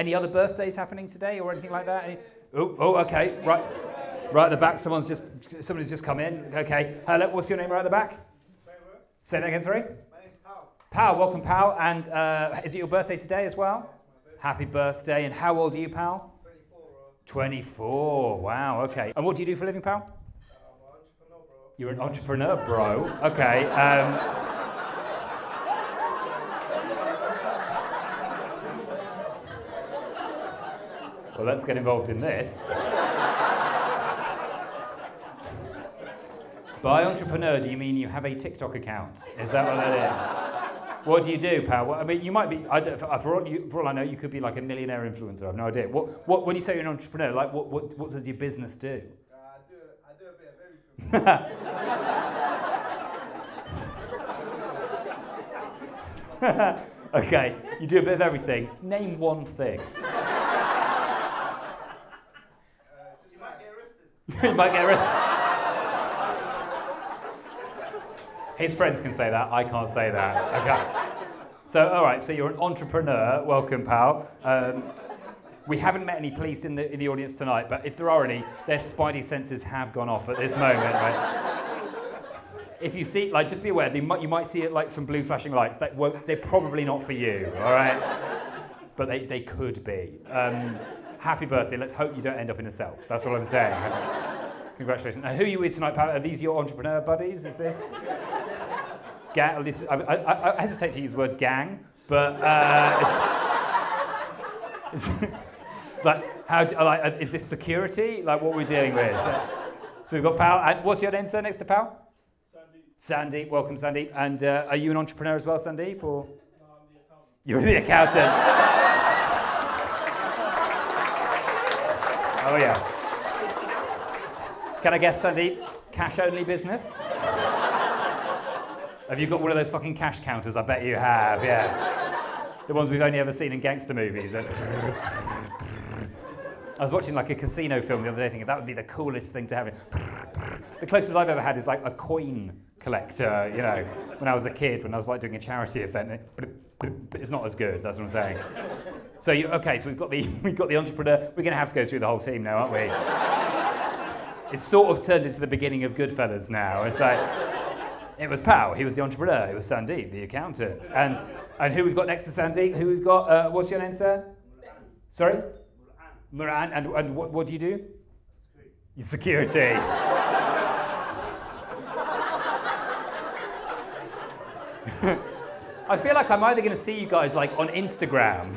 Any other birthdays happening today or anything like that? Okay, right. Right at the back, somebody's just come in. Okay, hello, what's your name right at the back? Say that again, sorry? My name's Pao. Pao, welcome Pao. And is it your birthday today as well? Happy birthday. And how old are you, Pao? 24, bro. 24, wow, okay. And what do you do for a living, Pao? I'm an entrepreneur, bro. You're an entrepreneur, bro. Okay. Well, let's get involved in this. By entrepreneur, do you mean you have a TikTok account? Is that what that is? What do you do, pal? Well, I mean, you might be, for all I know, you could be like a millionaire influencer. I have no idea. When you say you're an entrepreneur, like what does your business do? I do a bit of everything. Okay, you do a bit of everything. Name one thing. You might get arrested. You might get arrested. His friends can say that, I can't say that, okay. So, all right, so you're an entrepreneur, welcome, pal. We haven't met any police in the audience tonight, but if there are any, their spidey senses have gone off at this moment, right? If you see, like, just be aware, you might see it like some blue flashing lights. They're probably not for you, all right? But they could be. Happy birthday, let's hope you don't end up in a cell. That's all I'm saying. Congratulations. And who are you with tonight, pal? Are these your entrepreneur buddies, is this? I hesitate to use the word gang, but it's like, is this security? Like, what are we dealing with? So we've got Pao, and what's your name, sir, next to Pao? Sandeep. Sandeep, welcome, Sandeep. And are you an entrepreneur as well, Sandeep, or? No, I'm the accountant. You're the accountant. Oh, yeah. Can I guess, Sandeep, cash-only business? Have you got one of those fucking cash counters? I bet you have, yeah. The ones we've only ever seen in gangster movies. I was watching like a casino film the other day thinking that would be the coolest thing to have. The closest I've ever had is like a coin collector, you know, when I was a kid, when I was like doing a charity event. It's not as good, that's what I'm saying. So, okay, so we've got the entrepreneur. We're going to have to go through the whole team now, aren't we? It's sort of turned into the beginning of Goodfellas now. It's like... It was Pao, he was the entrepreneur, it was Sandeep, the accountant. And who we've got next to Sandeep, who we've got, what's your name, sir? Moran. Sorry? Moran. Moran, and what do you do? Security. Security. I feel like I'm either going to see you guys like on Instagram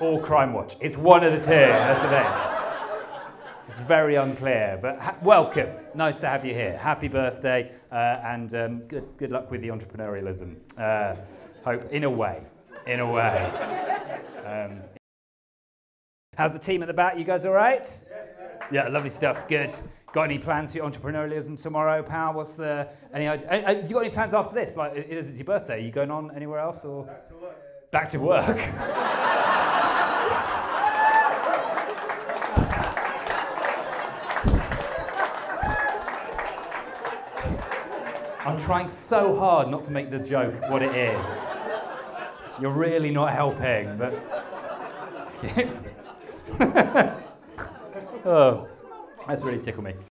or Crime Watch. It's one of the two, that's the thing. It's very unclear, but welcome. Nice to have you here. Happy birthday, and good luck with the entrepreneurialism. Hope, in a way. How's the team at the back? You guys all right? Yes, sir. Yeah, lovely stuff. Good. Got any plans for your entrepreneurialism tomorrow, pal? What's the any idea? You got any plans after this? Like, it's your birthday. Are you going on anywhere else or back to work? Back to work. I'm trying so hard not to make the joke what it is. You're really not helping, but... Oh, that's really tickled me.